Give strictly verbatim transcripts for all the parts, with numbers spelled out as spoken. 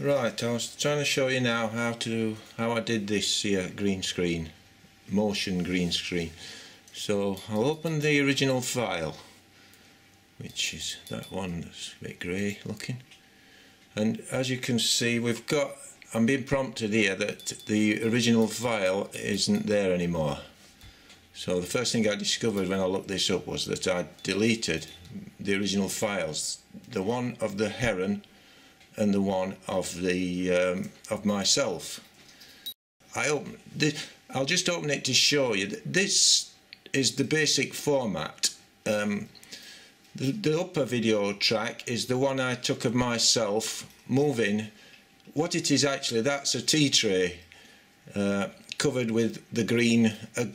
Right, I was trying to show you now how to how I did this here green screen, motion green screen. So I'll open the original file, which is that one that's a bit grey looking. And as you can see, we've got, I'm being prompted here that the original file isn't there anymore. So the first thing I discovered when I looked this up was that I deleted the original files, the one of the heron and the one of the um, of myself. I open this, I'll just open it to show you. This is the basic format. Um, the, the upper video track is the one I took of myself moving. What it is actually, that's a tea tray uh, covered with the green, a,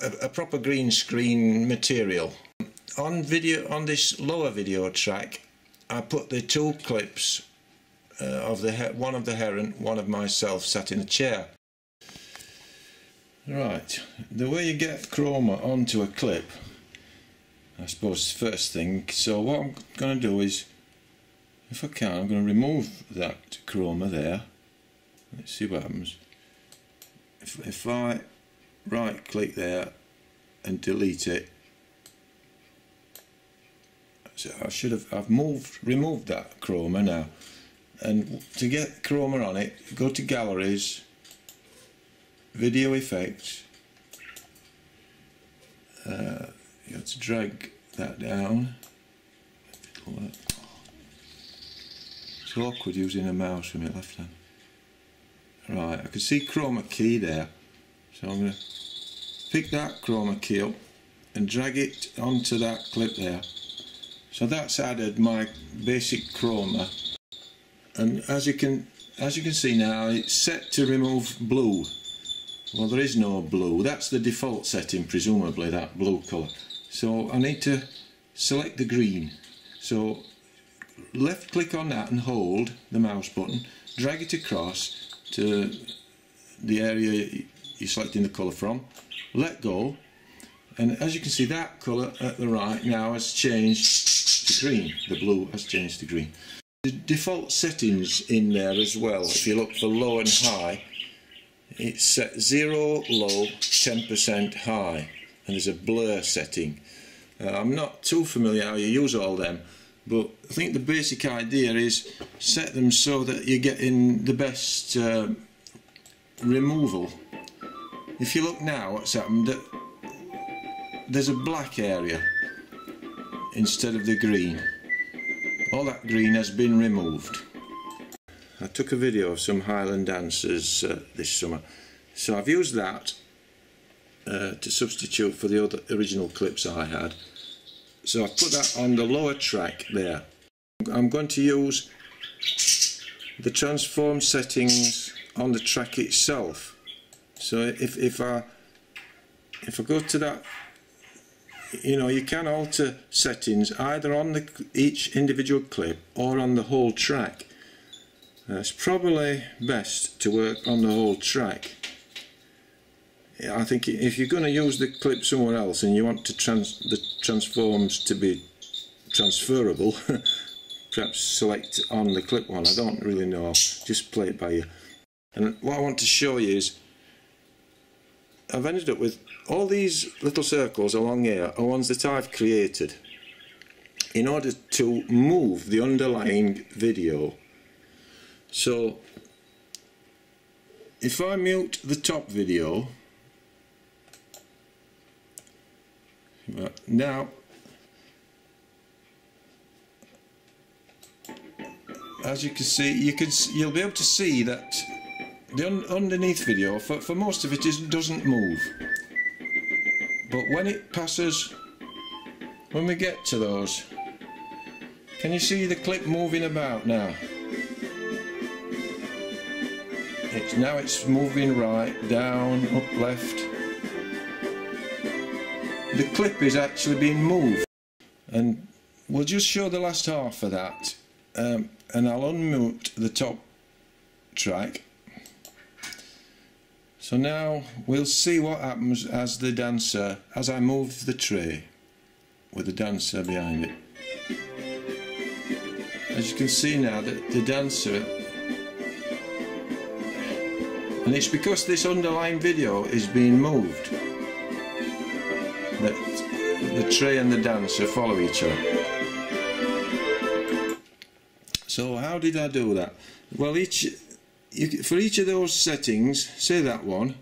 a, a proper green screen material. On video, on this lower video track, I put the two clips uh, of the one of the heron, one of myself sat in a chair. Right, the way you get chroma onto a clip, I suppose, first thing. So what I'm going to do is, if I can, I'm going to remove that chroma there. Let's see what happens. If, if I right-click there and delete it. So I should have I've moved removed that chroma now, and to get chroma on it, go to Galleries, Video Effects, uh, you have to drag that down. It's awkward using a mouse with my left hand. Right, I can see chroma key there, so I'm going to pick that chroma key up and drag it onto that clip there. So that's added my basic chroma, and as you can as you can see now, it's set to remove blue. Well, there is no blue. That's the default setting, presumably, that blue colour. So I need to select the green. So left click on that and hold the mouse button, drag it across to the area you're selecting the colour from, let go, and as you can see, that colour at the right now has changed to green. The blue has changed to green. The default settings in there as well, if you look for low and high, it's set zero low, ten percent high, and there's a blur setting. Uh, I'm not too familiar how you use all them, but I think the basic idea is set them so that you're getting the best uh, removal. If you look now, what's happened, there's a black area instead of the green. All that green has been removed. I took a video of some Highland dancers uh, this summer, so I've used that uh, to substitute for the other original clips I had. So I've put that on the lower track there. I'm going to use the transform settings on the track itself. So if, if I if I go to that, you know, you can alter settings either on the, each individual clip or on the whole track. Uh, it's probably best to work on the whole track. I think if you're going to use the clip somewhere else and you want to trans the transforms to be transferable, perhaps select on the clip one. I don't really know. Just play it by ear. And what I want to show you is, I've ended up with all these little circles along here are ones that I've created in order to move the underlying video. So if I mute the top video now, as you can see, you can you'll be able to see that the un underneath video, for, for most of it, is, doesn't move. But when it passes, when we get to those, can you see the clip moving about now? It's, now it's moving right, down, up, left. The clip is actually being moved. And we'll just show the last half of that. Um, and I'll unmute the top track. So now we'll see what happens as the dancer, as I move the tray with the dancer behind it. As you can see now, that the dancer and it's because this underlying video is being moved that the tray and the dancer follow each other. So how did I do that? Well, each you, for each of those settings, say that one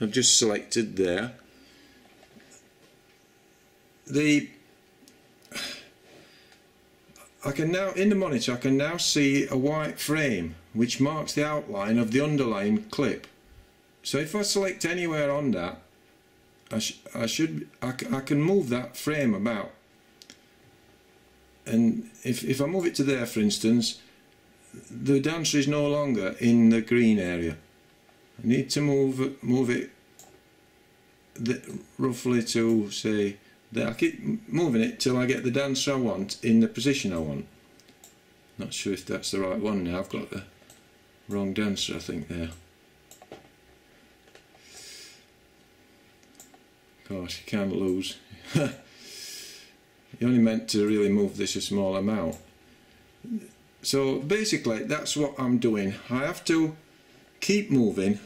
I've just selected there, the I can now, in the monitor, I can now see a white frame which marks the outline of the underlying clip. So if I select anywhere on that, I, sh I should, I, c I can move that frame about. And if, if I move it to there, for instance, the dancer is no longer in the green area. I need to move, move it th roughly to, say, there. I keep moving it till I get the dancer I want in the position I want. Not sure if that's the right one now. I've got the wrong dancer, I think, there. Of course, you can't lose. You're only meant to really move this a small amount. So basically, that's what I'm doing. I have to keep moving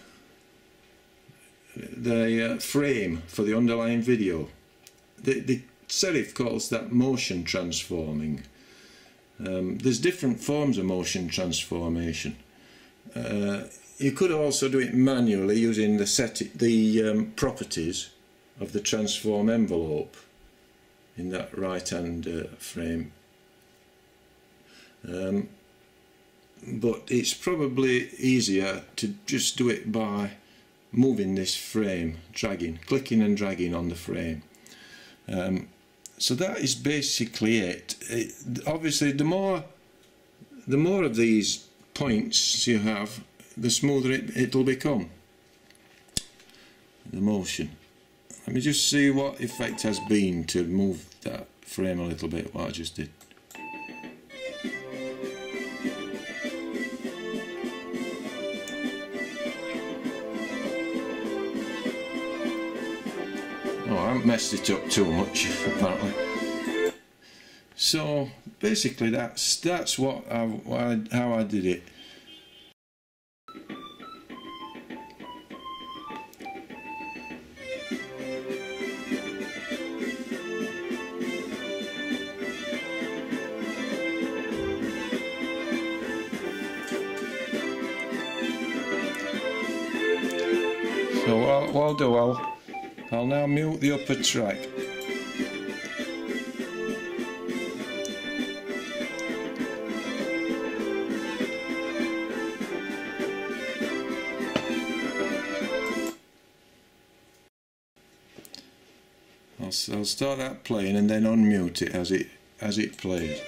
the uh, frame for the underlying video. The, the Serif calls that motion transforming. Um, there's different forms of motion transformation. Uh, you could also do it manually using the set the um, properties of the transform envelope in that right-hand uh, frame. Um, but it's probably easier to just do it by moving this frame, dragging, clicking and dragging on the frame. Um, so that is basically it. it. Obviously, the more the more of these points you have, the smoother it, it'll become. The motion. Let me just see what effect has been to move that frame a little bit. What I just did. Oh, I haven't messed it up too much, apparently. So basically, that's that's what I, what I, how I did it. So what I'll, what I'll do, I'll. I'll now mute the upper track. I'll, I'll start that playing and then unmute it as it as it plays.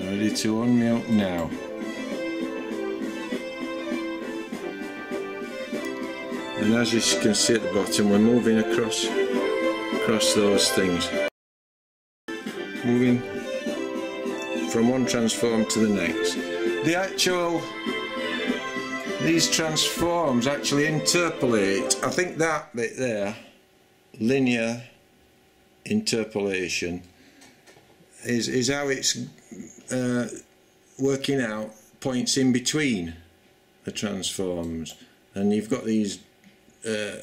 Ready to unmute now. And as you can see at the bottom, we're moving across, across those things. Moving from one transform to the next. The actual, these transforms actually interpolate. I think that bit there, linear interpolation, is, is how it's uh, working out points in between the transforms. And you've got these Uh,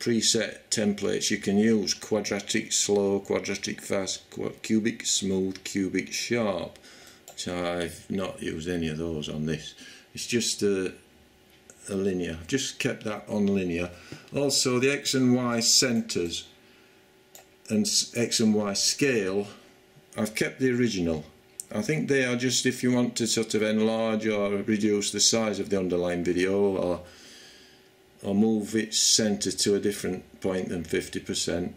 preset templates you can use: quadratic slow, quadratic fast, qu cubic smooth, cubic sharp. So I've not used any of those on this. It's just a, a linear. I've just kept that on linear. Also, the X and Y centers and X and Y scale, I've kept the original. I think they are just if you want to sort of enlarge or reduce the size of the underlying video, or or move its centre to a different point than fifty percent.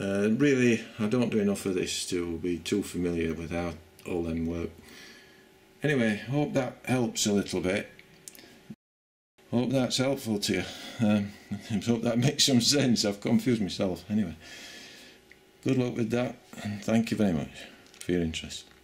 Uh, really, I don't do enough of this to be too familiar with how all them work. Anyway, hope that helps a little bit. Hope that's helpful to you. Um, hope that makes some sense. I've confused myself. Anyway, good luck with that, and thank you very much for your interest.